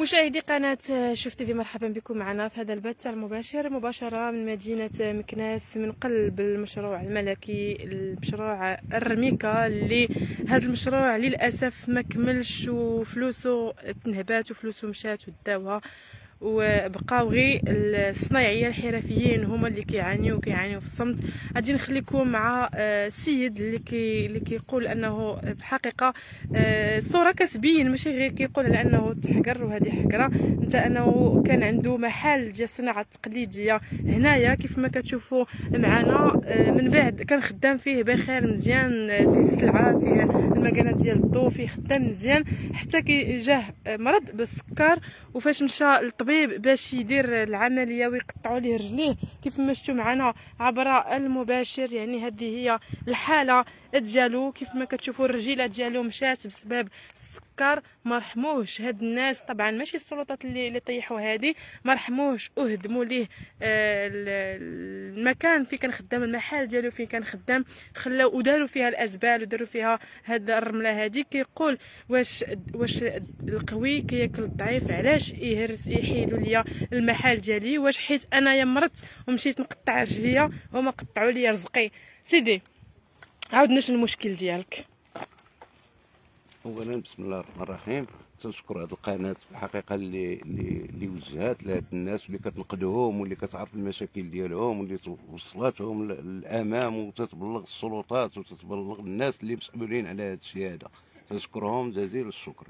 مشاهدي قناة شوف تيفي، مرحبا بكم معنا في هذا البث المباشر مباشرة من مدينة مكناس، من قلب المشروع الملكي، المشروع الرميكا، اللي هذا المشروع للأسف ما كملش وفلوسه تنهبات وفلوسه مشات وداوها، وبقاو غير الصنايعيه الحرفيين هما اللي كيعانيو في الصمت. غادي نخليكم مع السيد اللي كيقول انه بالحقيقه الصوره كتبين، ماشي غير كيقول على انه تحقر وهذه حقره، انت انه كان عنده محل ديال الصناعه التقليديه هنايا كيف ما كتشوفوا معنا، من بعد كان خدام فيه بخير مزيان، فيه السلعه، فيه المكانه ديال الضو، فيه خدام مزيان، حتى كي جاه مرض بالسكر، وفاش مشى الطبيب باش يدير العمليه ويقطعوا ليه رجليه كيف ما شفتوا معنا عبر المباشر، يعني هذه هي الحاله ديالو كيف ما كتشوفوا الرجيله ديالو مشات بسبب السكر. ما رحموهش هاد الناس، طبعا ماشي السلطات اللي طيحوا هذه، ما رحموهش وهدموا ليه المكان فين كان خدام، المحل ديالو فين كان خدام، خلاو وداروا فيها الازبال وداروا فيها هاد الرمله هذه. كيقول واش القوي كياكل الضعيف، علاش يهرس يحيدوا ليا المحل ديالي، واش حيت انايا مرضت ومشيت نقطع رجليا وما قطعوا ليا رزقي. سيدي عاودنا شنو المشكل ديالك؟ اولا بسم الله الرحمن الرحيم، تنشكر هذه القناه بالحقيقه اللي وجهات لهاد الناس واللي كتنقدهم واللي كتعرف المشاكل ديالهم واللي وصلاتهم للامام، وتتبلغ السلطات وتتبلغ الناس اللي مسؤولين على هذا الشيء هذا، تنشكرهم جزيل الشكر.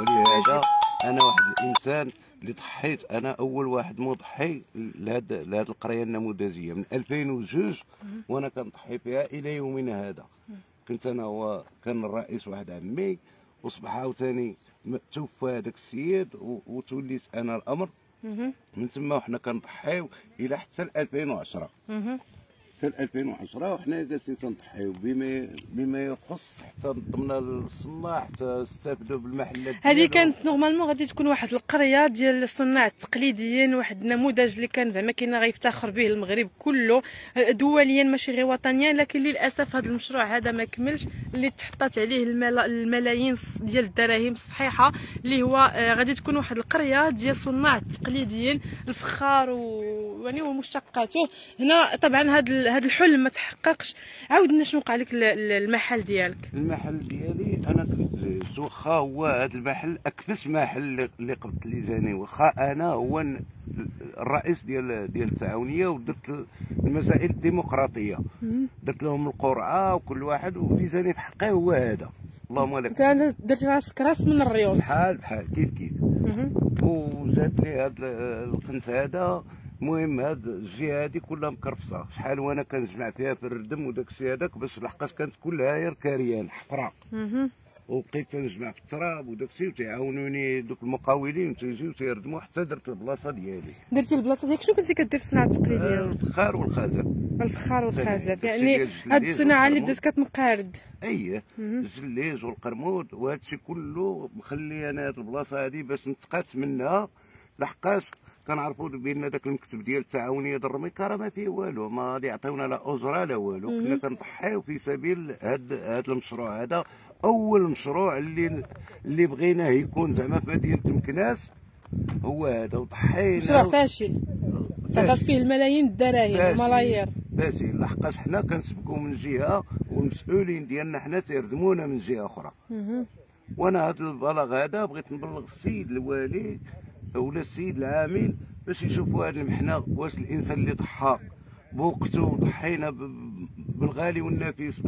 ولهذا انا واحد الانسان اللي ضحيت، انا اول واحد مضحي لهاد القريه النموذجيه من 2002 وانا كنضحي فيها الى يومنا هذا. كنت انا هو كان الرئيس واحد عمي، وصبح عاوتاني توفى هذاك السيد وتوليت انا الامر، من تما وحنا كنضحيو الى حتى 2010 حتى 2010 وحنا جالسين تنضحيو بما يخص، حتى ضمنا الصناع حتى استافدوا بالمحلات. هذه كانت نورمالمون غادي تكون واحد القريه ديال الصناع التقليديين، واحد النموذج اللي كان زعما كاين غيفتخر به المغرب كله دوليا ماشي غير وطنيا، لكن للاسف هذا المشروع هذا ما كملش، اللي تحطات عليه الملايين ديال الدراهم الصحيحه، اللي هو غادي تكون واحد القريه ديال الصناع التقليديين الفخار يعني ومشتقاته. هنا طبعا هذا الحلم ما تحققش. عاودنا شنو وقع لك المحل ديالك؟ المحل ديالي انا كنت واخا هو هذا المحل اكفس محل اللي قبضت لي زاني، واخا انا هو الرئيس ديال التعاونيه، ودرت المسائل الديمقراطيه، درت لهم القرعه وكل واحد، وليزاني في حقي هو هذا. اللهم لك انت درت راسك راس من الريوس، بحال كيف وجاتني هذا القنت هذا. المهم هاد الجهه هادي كلها مكرفصه، شحال وانا كنجمع فيها في الردم وداك الشيء هذاك، باش لحقاش كانت كلها غير كاريان حفره، وبقيت تنجمع في التراب وداك الشيء، وتعاونوني دوك المقاولين تيجيو تيردموا حتى درت البلاصه ديالي. درتي البلاصه ديالك، شنو كنتي كدير في الصناعه التقليديه؟ الفخار والخزف. الفخار والخزف، يعني هاد الصناعه اللي بدات كتنقرض. اييه، الجليز والقرمود وهذا الشيء كله مخلي انا هاد البلاصه هادي باش نتقات منها، لحقاش كنعرفوا بان داك المكتب ديال التعاونيه ديال الرميكا راه ما فيه والو، ما غادي يعطيونا لا اجره لا والو، كنا كنضحيو في سبيل هاد المشروع هذا. اول مشروع اللي بغيناه يكون زعما في مدينه مكناس هو هذا، وضحينا مشروع فاشل تعطات فيه الملايين الدراهم الملايير فاشل، لحقاش حنا كنسبقوا من جهه والمسؤولين ديالنا حنا تيردمونا من جهه اخرى. وانا هاد البلاغ هذا بغيت نبلغ السيد الوالي ولا السيد العامل باش يشوفوا هذه المحنه، واش الانسان اللي ضحى بوقته وضحينا بالغالي والنفيس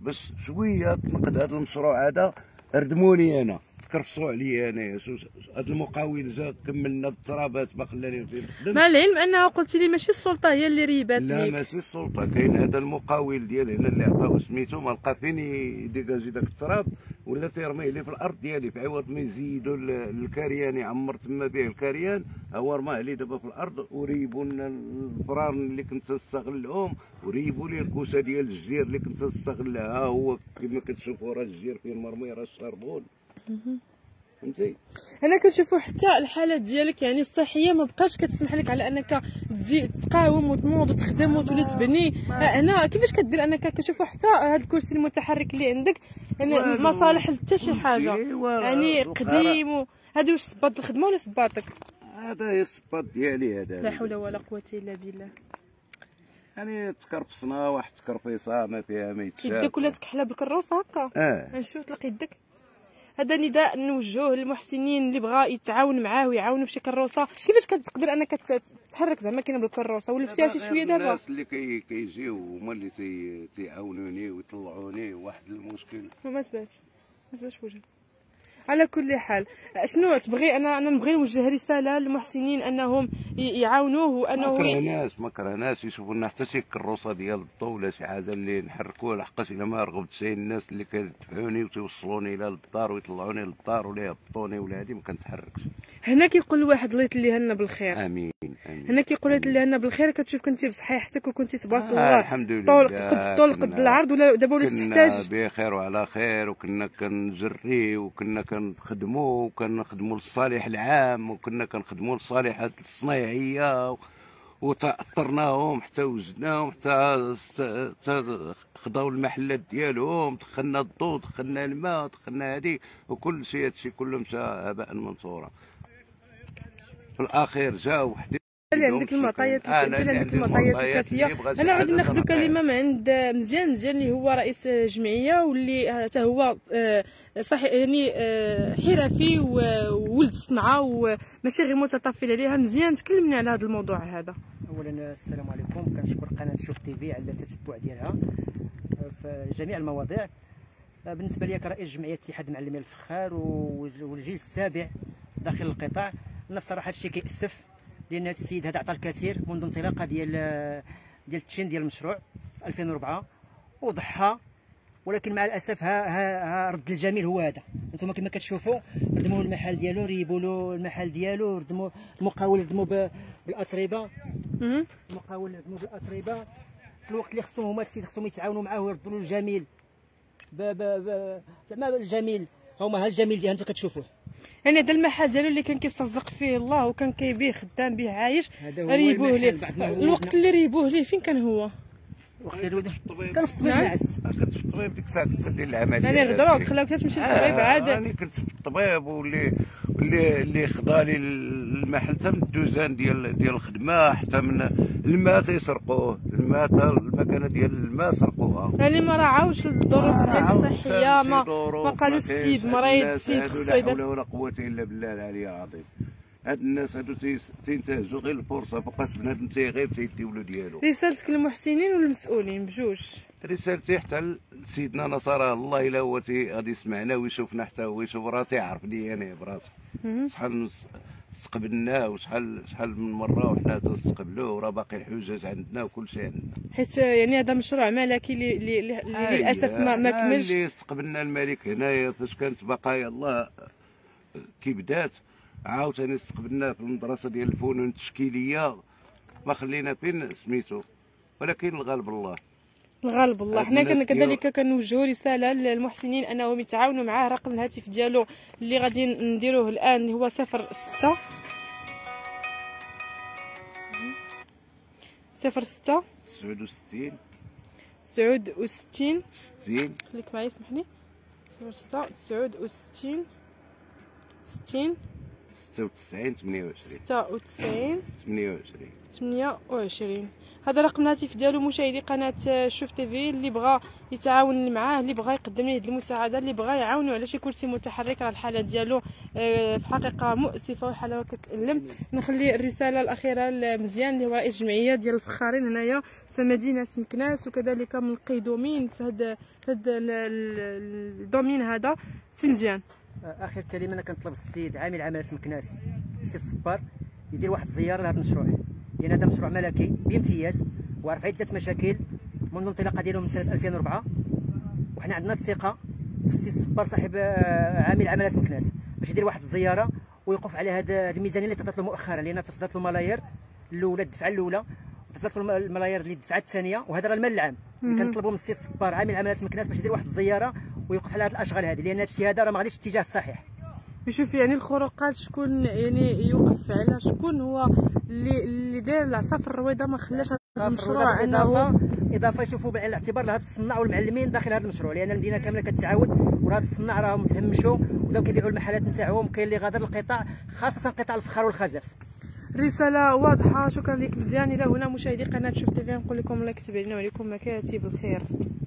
باش شويه تنقد هذا المشروع هذا، ردموني انا، تكرفصوا عليا انايا. هذا المقاول جا كملنا بالترابات ما خلاني نزيد نخدم، مع العلم انها قلت لي ماشي السلطه هي اللي ريبات ليك. لا ماشي السلطه، كاين هذا المقاول ديال هنا اللي عطاوه سميتو، ما لقى فين يديكاجي داك التراب ولا تيرميه لي في الارض ديالي، في عوض ما يزيدوا الكريان يعمر تما به الكريان، هو رماه لي دابا في الارض، وريبوا لنا الفران اللي كنت نستغلهم، وريبوا لي الكوسه ديال الجزير اللي كنت نستغلها، هو كما كتشوفوا راه الجزير فيه المرمي راه الشربون. فهمتي؟ انا كنشوفوا حتى الحاله ديالك يعني الصحيه ما بقاش كتسمح لك على انك تقاوم وتنوض وتخدم وتولي تبني. هنا كيفاش كدير انك كتشوفوا حتى هذا الكرسي المتحرك اللي عندك يعني ما صالح حتى شي حاجه، يعني قديم هادي واش صباط الخدمه ولا صباطك؟ هذا هي الصباط ديالي هذا. لا حول ولا قوه الا بالله. يعني تكرفصنا واحد التكرفيصه ما فيها ما يتشاف. يدك ولات كحله بالكروس هكا. نشوف تلقى يدك. هذا نداء نوجهه للمحسنين اللي بغا يتعاون معاه ويعاونه في شي كروسه. كيفاش كتقدر انك تتحرك زعما كاينه بالكروسه ولا فتيها شي شويه دابا؟ الناس اللي كيجيو هما اللي تيعاونوني ويطلعوني واحد المشكل. ما تبانش وجهك. على كل حال شنو تبغي؟ انا نبغي نوجه رساله للمحسنين انهم يعاونوه وانه ما كرهناش يشوفوا لنا حتى شي كروسه ديال الضو ولا شي حاجه اللي نحركوها، لحقاش الا ما رغبتش الناس اللي كيدفعوني وتوصلوني الى الدار ويطلعوني للدار ولا يهبطوني ولا هادي ما كنتحركش. هنا كيقول واحد الله يتليها لنا بالخير. امين امين. هنا كيقول الله يتليها لنا بالخير. كتشوف كنتي بصحيحتك وكنتي تبارك الله الحمد لله طول قد العرض ولا دابا ولات تحتاج بخير وعلى خير، وكنا كنجري وكنا كنخدموا للصالح العام وكنا كنخدموا للصالحات الصنايعيه وتأطرناهم حتى وجدناهم حتى خداو المحلات ديالهم، دخلنا الضوء دخلنا الماء دخلنا هذه وكل شيء. هادشي كله مشى هباء منثورا. في الاخير جاو وحدين عندك المعطيات الكافيه. انا غادي ناخذ كلمه من عند مزيان اللي هو رئيس جمعيه واللي حتى هو صحيح يعني حرفي وولد الصنعه وماشي غير متطفل عليها. مزيان تكلمنا على هذا الموضوع هذا. اولا السلام عليكم، كنشكر قناه شوف تي في على التتبع ديالها في جميع المواضيع. بالنسبه لي كرئيس جمعيه اتحاد معلمي الفخار والجيل السابع داخل القطاع، انا بصراحه هذا الشيء كيأسف لأن هذا السيد هذا عطى الكثير منذ انطلاقه ديال التشين ديال المشروع في 2004 وضحى، ولكن مع الأسف ها رد الجميل هو هذا. انتم كما كتشوفوا ردموا المحل ديالو، ريبوا له المحل ديالو، ردموا المقاول، ردموا بالأتربة، المقاول ردموا بالأتربة في الوقت اللي خصهم هما السيد خصهم يتعاونوا معاه ويردوا له الجميل. زعما الجميل هما ها الجميل ديال انتم كتشوفوه. يعني هذا المحل ديالو اللي كان كيسترزق فيه الله وكان كيبيه خدام به عايش، ريبوه ليه. الوقت اللي ريبوه ليه فين كان هو؟ الوقت اللي كان في الطبيب نعس. كنت في الطبيب ديك الساعه كنت ندير العمليه. يعني غدروك خلاوك تمشي للطبيب عاد. يعني كنت في الطبيب واللي خضالي المحل حتى من الدوزان ديال الخدمه، حتى من الماء تيسرقوه، المكانه ديال الماء سرقوها. يعني ما راعاوش الظروف الصحيه، ما قالوش السيد مريض السيد خصو يدير. لا حول ولا قوه الا بالله العلي العظيم. هاد الناس هادو تينتهزوا غير الفرصه، فقاش بنادم تيغيب تيديو له ديالو. رسالتك للمحسنين والمسؤولين بجوج؟ رسالتي حتى لسيدنا نصر الله الا هو غادي يسمعنا ويشوفنا، حتى هو يشوف راسي يعرفني انا براسي. شحال استقبلناه وشحال من مره وحنا تنستقبلوه وراه باقي الحجاج عندنا وكل شيء عندنا. حيت يعني هذا مشروع ملكي اللي للاسف ما كملش. اللي استقبلنا الملك هنايا فاش كانت بقايا الله كي بدات، عاوتاني استقبلناه في المدرسه ديال الفنون التشكيليه، ما خلينا فين سميتو، ولكن الغالب الله الغالب الله. حنا كذلك كنوجهوا رساله للمحسنين انهم يتعاونوا معاه. رقم الهاتف ديالو اللي غادي نديروه الان هو 06 69 60. خليك معايا اسمح لي. 06 69 60 96 28. هذا رقم الهاتف ديالو مشاهدي قناه شوف تي في. اللي بغى يتعاون معاه، اللي بغى يقدم ليه المساعده، اللي بغى يعاونو على شي كرسي متحرك، راه الحاله ديالو في الحقيقه مؤسفه وحاله كتألم. نخلي الرساله الاخيره لمزيان اللي هو رئيس جمعيه ديال الفخارين هنايا في مدينه مكناس وكذلك من القيدومين في هذا الدومين هذا. سي مزيان اخر كلمه انا كنطلب السيد عامل عمليه مكناس السي صبار يدير واحد الزياره لهذا المشروع، لان هذا مشروع ملكي بامتياز وعرف عده مشاكل منذ الانطلاقه ديالو من سنه 2004، وحنا عندنا الثقه في السي صبار صاحب عامل عمليه مكناس باش يدير واحد الزياره ويوقف على هذا الميزانيه اللي تعطات له مؤخرا، لان تعطات له ملايير الاولى الدفعه الاولى وتعطات له الملايير اللي الدفعه الثانيه، وهذا راه المال العام اللي كنطلبوا من السي صبار عامل عمليه مكناس باش يدير واحد الزياره ويوقف على هاد الاشغال هذه، لان هادشي هذا راه ما غاديش الاتجاه الصحيح. شوف يعني الخروقات شكون يعني يوقف على شكون هو اللي داير العصافر الرويضه ما خلاش هذا المشروع. اضافه شوفوا بعين الاعتبار لهاد الصناع والمعلمين داخل هذا المشروع، لان المدينه كامله كتعاود وهاد الصناع راهم تهمشوا ولاو كيبيعوا المحلات نتاعهم، كاين اللي غادر للقطاع خاصه قطاع الفخار والخزف. الرساله واضحه، شكرا لك مزيان. الى هنا مشاهدي قناه شوف تيفي، نقول لكم الله يكتب علينا وعليكم مكاتب الخير.